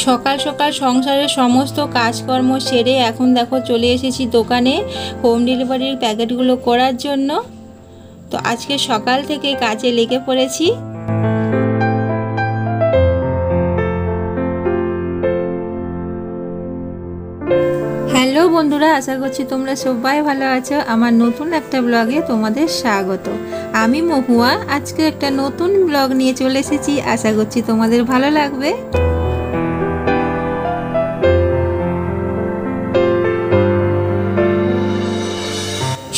सकाल सकाल संसारे समस्त काजकर्म सेरे एखन देखो चले एसेছি दोकने होम डिलिवरिर पैकेटगुलो करार जोन्नो। तो आज के सकाल थेके काजे लेगे पड़ेছি। हेलो बंधुरा, आशा करছি তোমরা সবাই ভালো আছো। আমার নতুন একটা ব্লগে তোমাদের স্বাগত। আমি মহুয়া, আজকে একটা নতুন ব্লগ নিয়ে চলে এসেছি। আশা করছি তোমাদের ভালো লাগবে।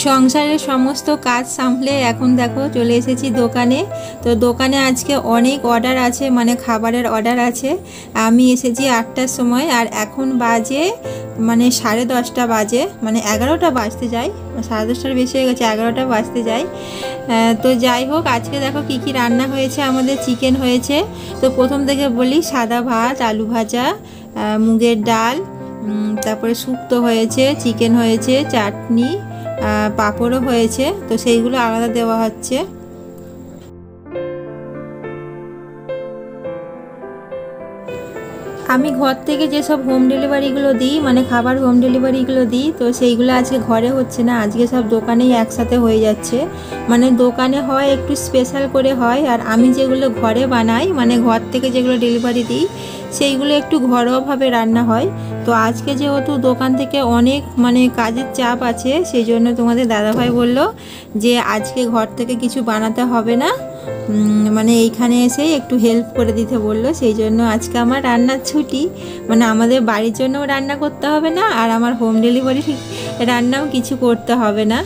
संसारे समस्त काज सामले एखन देखो चले एसेছি दोकने। तो दोकने आज के अनेक अर्डर आछे, माने खाबारेर अर्डर आछे। आमी एसेছি ৮টার समय और एखन बाजे माने ১০:৩০ बाजे, माने ১১টা बाजते जाए, ১০:৩০ बेसि हो गेছে, ১১টা बाजते जाए। তো যাই হোক আজকে দেখো কি কি রান্না হয়েছে। আমাদের চিকেন হয়েছে। তো প্রথম থেকে বলি, সাদা ভাত, আলু ভাজা, মুগের ডাল, তারপরে শুক্তো হয়েছে, চিকেন হয়েছে, চাটনি, পাপড়ও হয়েছে। তো সেইগুলো আলাদা দেওয়া হচ্ছে। আমি ঘর থেকে যে সব হোম ডেলিভারিগুলো দিই, মানে খাবার হোম ডেলিভারিগুলো দিই, তো সেইগুলো আজকে ঘরে হচ্ছে না, আজকে সব দোকানেই একসাথে হয়ে যাচ্ছে। মানে দোকানে হয় একটু স্পেশাল করে হয়, আর আমি যেগুলো ঘরে বানাই, মানে ঘর থেকে যেগুলো ডেলিভারি দিই, সেইগুলো একটু ঘরোয়াভাবে রান্না হয়। তো আজকে যেহেতু দোকান থেকে অনেক মানে কাজের চাপ আছে, সেই জন্য তোমাদের দাদাভাই বললো যে আজকে ঘর থেকে কিছু বানাতে হবে না, মানে এইখানে এসেই একটু হেল্প করে দিতে বললো। সেই জন্য আজকে আমার রান্নার ছুটি। মানে আমাদের বাড়ির জন্যও রান্না করতে হবে না, আর আমার হোম ডেলিভারি রান্নাও কিছু করতে হবে না।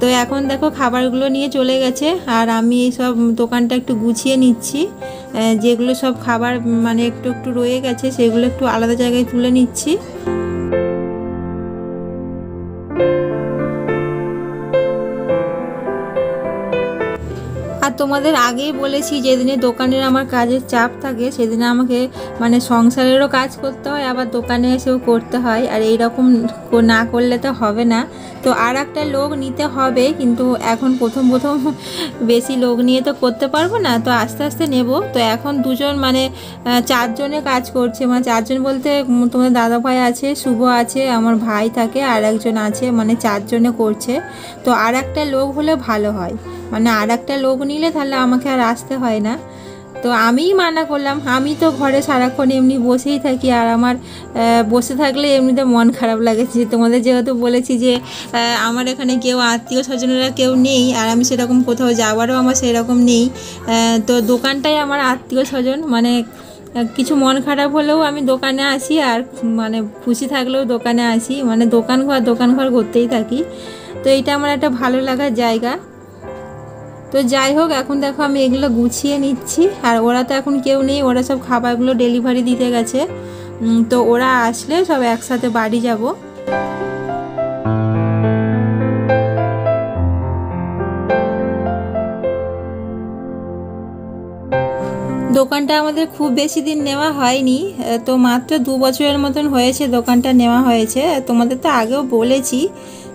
তো এখন দেখো খাবারগুলো নিয়ে চলে গেছে, আর আমি এই সব দোকানটা একটু গুছিয়ে নিচ্ছি। যেগুলো সব খাবার মানে একটু একটু রয়ে গেছে, সেগুলো একটু আলাদা জায়গায় তুলে নিচ্ছি। আর তোমাদের আগেই বলেছি, যেদিনে দোকানের আমার কাজের চাপ থাকে, সেদিনে আমাকে মানে সংসারেরও কাজ করতে হয়, আবার দোকানে এসেও করতে হয়। আর এইরকম না করলে তো হবে না। তো আর একটা লোক নিতে হবে, কিন্তু এখন প্রথম প্রথম বেশি লোক নিয়ে তো করতে পারবো না, তো আস্তে আস্তে নেব। তো এখন দুজন মানে চারজনে কাজ করছে, মানে চারজন বলতে তোমাদের দাদা ভাই আছে, শুভ আছে, আমার ভাই থাকে, আর একজন আছে, মানে চারজনে করছে। তো আর একটা লোক হলে ভালো হয়, মানে আর একটা লোক নিলে তাহলে আমাকে আর আসতে হয় না। তো আমিই মানা করলাম, আমি তো ঘরে সারাক্ষণ এমনি বসেই থাকি, আর আমার বসে থাকলে এমনিতে মন খারাপ লাগে। যে তোমাদের যেহেতু বলেছি যে আমার এখানে কেউ আত্মীয় স্বজনেরা কেউ নেই, আর আমি সেরকম কোথাও যাওয়ারও আমার সেরকম নেই। তো দোকানটাই আমার আত্মীয় স্বজন, মানে কিছু মন খারাপ হলেও আমি দোকানে আসি, আর মানে খুশি থাকলেও দোকানে আসি, মানে দোকান ঘর করতেই থাকি। তো এটা আমার একটা ভালো লাগার জায়গা। তো যাই হোক এখন দেখো আমি এগুলো গুছিয়ে নিচ্ছি, আর ওরা তো এখন কেউ নেই, ওরা সব খাবারগুলো ডেলিভারি দিতে গেছে। তো ওরা আসলে সব একসাথে বাড়ি যাব। দোকানটা আমাদের খুব বেশি দিন নেওয়া হয়নি, তো মাত্র ২ বছরের মতন হয়েছে দোকানটা নেওয়া হয়েছে। তোমাদের তো আগেও বলেছি,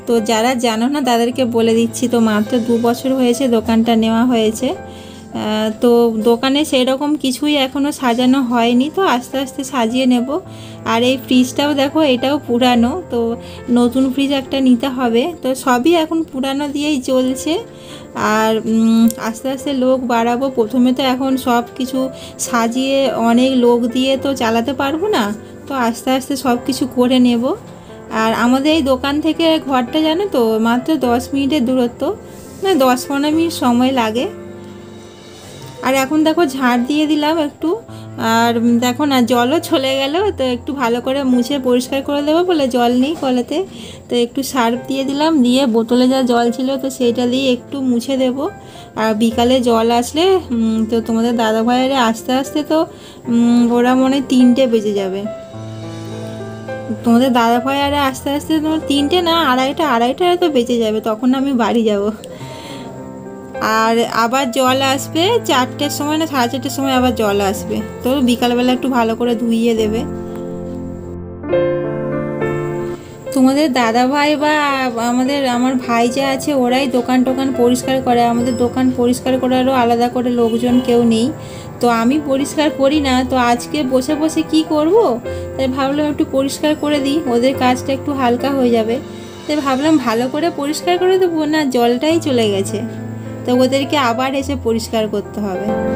তো যারা জানো না তাদেরকে বলে দিচ্ছি। তো মাত্র ২ বছর হয়েছে দোকানটা নেওয়া হয়েছে। তো দোকানে সেরকম কিছুই এখনও সাজানো হয়নি, তো আস্তে আস্তে সাজিয়ে নেব। আর এই ফ্রিজটাও দেখো, এটাও পুরানো, তো নতুন ফ্রিজ একটা নিতে হবে। তো সবই এখন পুরানো দিয়েই চলছে, আর আস্তে আস্তে লোক বাড়াবো। প্রথমে তো এখন সব কিছু সাজিয়ে অনেক লোক দিয়ে তো চালাতে পারবো না, তো আস্তে আস্তে সব কিছু করে নেব। আর আমাদের এই দোকান থেকে ঘরটা জানো তো মাত্র 10 মিনিটের দূরত্ব, না 10-15 মিনিট সময় লাগে। আর এখন দেখো ঝাড় দিয়ে দিলাম একটু, আর দেখো না জলও চলে গেল। তো একটু ভালো করে মুছে পরিষ্কার করে দেবো বলে জল নেই কলেতে, তো একটু সার্ফ দিয়ে দিলাম, দিয়ে বোতলে যা জল ছিল তো সেইটা দিয়ে একটু মুছে দেব। আর বিকালে জল আসলে তো তোমাদের দাদা ভাইয়েরা আস্তে আস্তে তো ওরা মনে 3টে বেজে যাবে। তোমাদের দাদা ভাই আরে আস্তে আস্তে তোমার 3টে না 2:30 তো বেঁচে যাবে, তখন আমি বাড়ি যাব। আর আবার জল আসবে 4টের সময় না 4:30 সময় আবার জল আসবে। তো বিকালবেলা একটু ভালো করে ধুইয়ে দেবে। তোমাদের দাদা ভাই বা আমার ভাই যে আছে ওরাই দোকান টোকান পরিষ্কার করে, আমাদের দোকান পরিষ্কার করারও আলাদা করে লোকজন কেউ নেই। तो आमी परिष्कार करी ना तो आज के बसे बसे कि करब ताई भाबलाम एकटु परिष्कार करे दिई ओदेर काजटा एकटु हालका हो जाबे। ताई भाबलाम भालो करे परिष्कार करे देबो ना जलटाई चले गेछे तो ओदेरके आबार एसे परिष्कार करते होबे।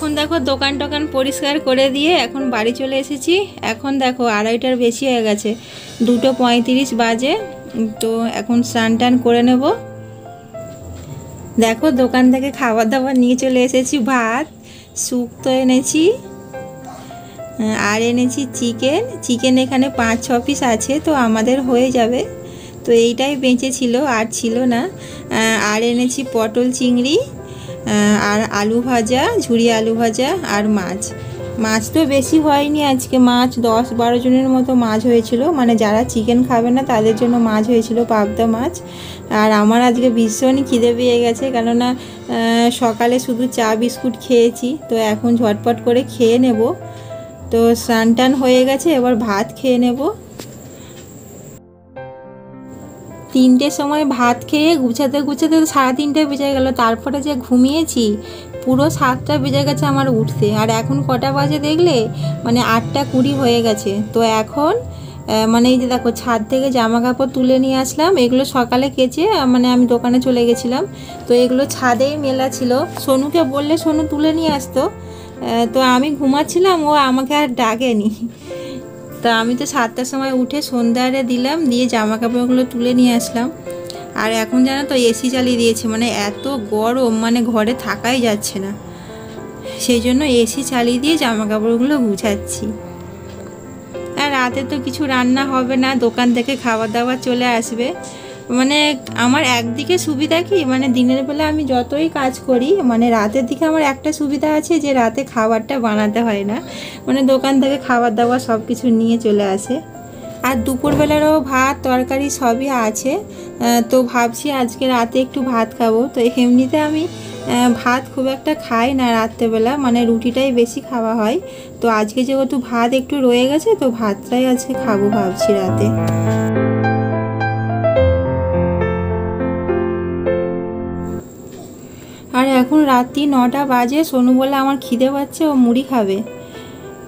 এখন দেখো দোকান টোকান পরিষ্কার করে দিয়ে এখন বাড়ি চলে এসেছি। এখন দেখো আড়াইটার বেশি হয়ে গেছে, 2:35 বাজে। তো এখন স্নান টান করে নেব। দেখো দোকান থেকে খাবার দাবার নিয়ে চলে এসেছি, ভাত শুক্তো এনেছি আর এনেছি চিকেন। চিকেন এখানে 5-6 পিস আছে তো আমাদের হয়ে যাবে, তো এইটাই বেঁচে ছিল আর ছিল না। আর এনেছি পটল চিংড়ি আর আলু ভাজা, ঝুরি আলু ভাজা আর মাছ। মাছ তো বেশি হয়নি আজকে, মাছ 10-12 জনের মতো মাছ হয়েছিল, মানে যারা চিকেন খাবে না তাদের জন্য মাছ হয়েছিল, পাবদা মাছ। আর আমার আজকে ভীষণ খিদে পেয়ে গেছে, কেননা সকালে শুধু চা বিস্কুট খেয়েছি, তো এখন ঝটপট করে খেয়ে নেব। তো স্নান টান হয়ে গেছে, এবার ভাত খেয়ে নেব। 3টের সময় ভাত খেয়ে গুছাতে গুছাতে 3:30 বেজে গেল। তারপরে যে ঘুমিয়েছি পুরো 7টা বেজে গেছে আমার উঠতে। আর এখন কটা বাজে দেখলে, মানে 8:20 হয়ে গেছে। তো এখন মানে এই যে দেখো ছাদ থেকে জামা কাপড় তুলে নিয়ে আসলাম, এগুলো সকালে কেচে মানে আমি দোকানে চলে গেছিলাম, তো এগুলো ছাদেই মেলা ছিল। সোনুকে বললে সোনু তুলে নিয়ে আসতো, তো আমি ঘুমাচ্ছিলাম, ও আমাকে আর ডাকেনি। তো আমি তো 7টার সময় উঠে সন্ধ্যারে দিলাম, দিয়ে জামা কাপড়গুলো তুলে নিয়ে আসলাম। আর এখন জানো তো এসি চালিয়ে দিয়েছে, মানে এত গরম, মানে ঘরে থাকাই যাচ্ছে না, সেই জন্য এসি চালিয়ে দিয়ে জামা কাপড়গুলো গুছাচ্ছি। আর রাতে তো কিছু রান্না হবে না, দোকান থেকে খাবার দাবার চলে আসবে। মানে আমার একদিকে সুবিধা কি, মানে দিনের বেলা আমি যতই কাজ করি, মানে রাতের দিকে আমার একটা সুবিধা আছে যে রাতে খাবারটা বানাতে হয় না, মানে দোকান থেকে খাবার দাবার সব কিছু নিয়ে চলে আসে। আর দুপুরবেলারও ভাত তরকারি সবই আছে, তো ভাবছি আজকে রাতে একটু ভাত খাবো। তো এমনিতে আমি ভাত খুব একটা খাই না রাত্রেবেলা, মানে রুটিটাই বেশি খাওয়া হয়। তো আজকে যেহেতু ভাত একটু রয়ে গেছে, তো ভাতটাই আজকে খাবো ভাবছি রাতে। আর এখন রাত্রি 9টা বাজে। সোনু বলে আমার খিদে পাচ্ছে, ও মুড়ি খাবে।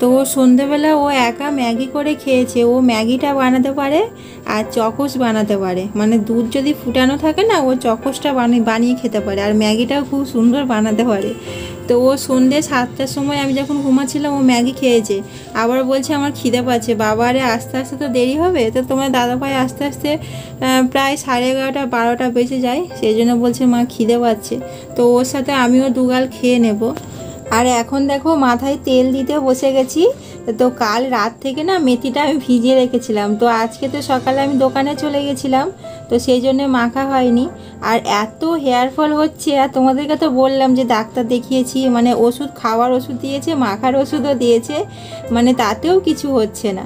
তো সন্ধেবেলা ও একা ম্যাগি করে খেয়েছে, ও ম্যাগিটা বানাতে পারে আর চকোস বানাতে পারে, মানে দুধ যদি ফুটানো থাকে না ও চকোসটা বানিয়ে খেতে পারে, আর ম্যাগিটাও খুব সুন্দর বানাতে পারে। তো ও সন্ধে 7টার সময় আমি যখন ঘুমাচ্ছিলাম ও ম্যাগি খেয়েছে, আবার বলছে আমার খিদে পাচ্ছে। বাবারে আস্তে আস্তে তো দেরি হবে, তো তোমার দাদাভাই আস্তে আস্তে প্রায় 11:30-12টা বেজে যায়, সেই জন্য বলছে মা খিদে পাচ্ছে। তো ওর সাথে আমিও দুগাল খেয়ে নেব। আর এখন দেখো মাথায় তেল দিতে বসে গেছি। তো কাল রাত থেকে না মেথিটা আমি ভিজিয়ে রেখেছিলাম, তো আজকে তো সকালে আমি দোকানে চলে গেছিলাম, তো সেই জন্যে মাখা হয়নি। আর এত হেয়ারফল হচ্ছে, আর তোমাদেরকে তো বললাম যে ডাক্তার দেখিয়েছি, মানে ওষুধ খাওয়ার ওষুধ দিয়েছে, মাখার ওষুধও দিয়েছে, মানে তাতেও কিছু হচ্ছে না।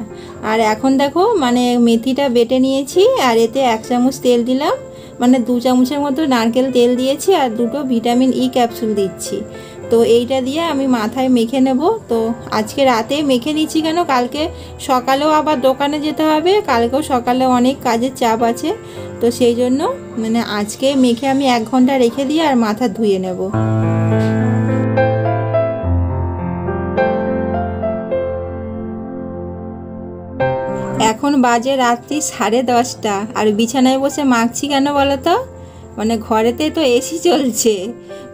আর এখন দেখো মানে মেথিটা বেটে নিয়েছি, আর এতে 1 চামচ তেল দিলাম, মানে 2 চামচের মতো নারকেল তেল দিয়েছি, আর 2টো ভিটামিন ই ক্যাপসুল দিচ্ছি। তো এইটা দিয়ে আমি মাথায় মেখে নেব। তো আজকে রাতে মেখে নিচ্ছি কেন, কালকে সকালেও আবার দোকানে যেতে হবে, কালকেও সকালে অনেক কাজের চাপ আছে, তো সেই জন্য মানে আজকে মেখে আমি 1 ঘন্টা রেখে দিয়ে আর মাথা ধুয়ে নেব। এখন বাজে রাত্রি 10:30, আর বিছানায় বসে মাখছি কেন বলো তো, মানে ঘরেতে তো এসি চলছে,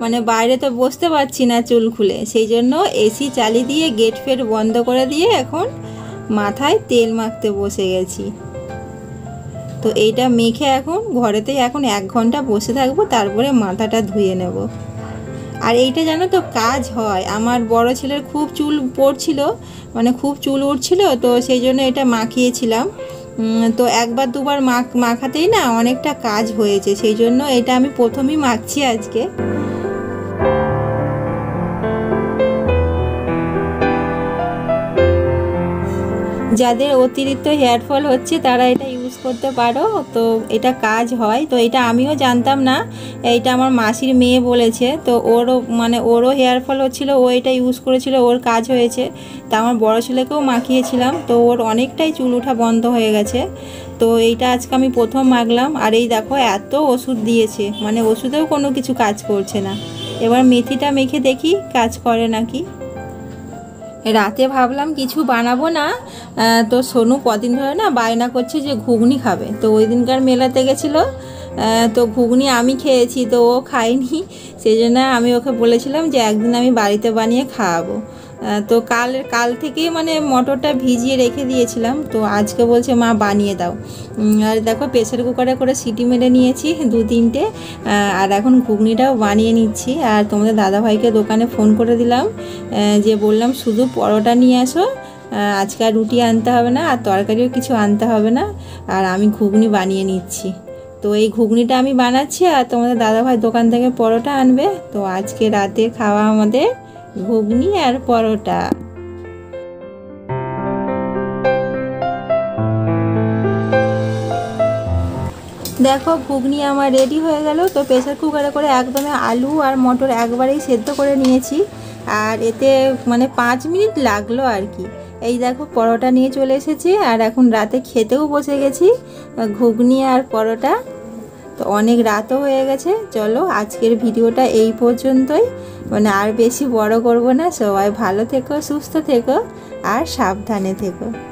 মানে বাইরে তো বসতে পারছি না চুল খুলে, সেই জন্য এসি চালিয়ে দিয়ে গেট ফেট বন্ধ করে দিয়ে এখন মাথায় তেল মাখতে বসে গেছি। তো এইটা মেখে এখন ঘরেতেই এখন 1 ঘন্টা বসে থাকবো, তারপরে মাথাটা ধুয়ে নেব। আর এইটা জানো তো কাজ হয়, আমার বড় ছেলের খুব চুল পড়ছিল, মানে খুব চুল উঠছিল, তো সেই জন্য এটা মাখিয়েছিলাম। তো 1-2 বার মাখাতেই না অনেকটা কাজ হয়েছে, সেই জন্য এটা আমি প্রথমেই মাখছি আজকে। যাদের অতিরিক্ত হেয়ারফল হচ্ছে তারা এটা ইউজ করতে পারো, তো এটা কাজ হয়। তো এটা আমিও জানতাম না, এটা আমার মাসির মেয়ে বলেছে, তো ওরও মানে ওরও হেয়ারফল হচ্ছিল, ও এটা ইউজ করেছিল, ওর কাজ হয়েছে। তা আমার বড় ছেলেকেও মাখিয়েছিলাম, তো ওর অনেকটাই চুল ওঠা বন্ধ হয়ে গেছে। তো এইটা আজকে আমি প্রথম মাখলাম। আর এই দেখো এত ওষুধ দিয়েছে, মানে ওষুধেও কোনো কিছু কাজ করছে না। এবার মেথিটা মেখে দেখি কাজ করে নাকি। রাতে ভাবলাম কিছু বানাবো না, তো সোনু কদিন ধরে না বায়না করছে যে ঘুগনি খাবে। তো ওই দিনকার মেলাতে গেছিলো, তো ঘুগনি আমি খেয়েছি, তো ও খাইনি। সেই জন্য আমি ওকে বলেছিলাম যে একদিন আমি বাড়িতে বানিয়ে খাওয়াবো। তো কাল থেকেই মানে মটরটা ভিজিয়ে রেখে দিয়েছিলাম, তো আজকে বলছে মা বানিয়ে দাও। আর দেখো প্রেসার কুকারে করে সিটি মেরে নিয়েছি 2-3টে, আর এখন ঘুগনিটাও বানিয়ে নিচ্ছি। আর তোমাদের দাদাভাইকে দোকানে ফোন করে দিলাম, যে বললাম শুধু পরোটা নিয়ে আসো, আজকে আর রুটি আনতে হবে না, আর তরকারিও কিছু আনতে হবে না, আর আমি ঘুগনি বানিয়ে নিচ্ছি। তো এই ঘুগনিটা আমি বানাচ্ছি, আর তোমাদের দাদাভাই দোকান থেকে পরোটা আনবে। তো আজকে রাতে খাওয়া আমাদের ঘুগনি আর পরোটা। দেখো ঘুগনি আমার রেডি হয়ে গেল। তো প্রেসার কুকারে করে একদমে আলু আর মটর একবারেই সেদ্ধ করে নিয়েছি, আর এতে মানে 5 মিনিট লাগলো আর কি। এই দেখো পরোটা নিয়ে চলে এসেছি, আর এখন রাতে খেতেও বসে গেছি ঘুগনি আর পরোটা। তো অনেক রাতও হয়ে গেছে। চলো আজকের ভিডিওটা এই পর্যন্তই, মানে আর বেশি বড় করব না। সবাই ভালো থেকো, সুস্থ থেকো, আর সাবধানে থেকো।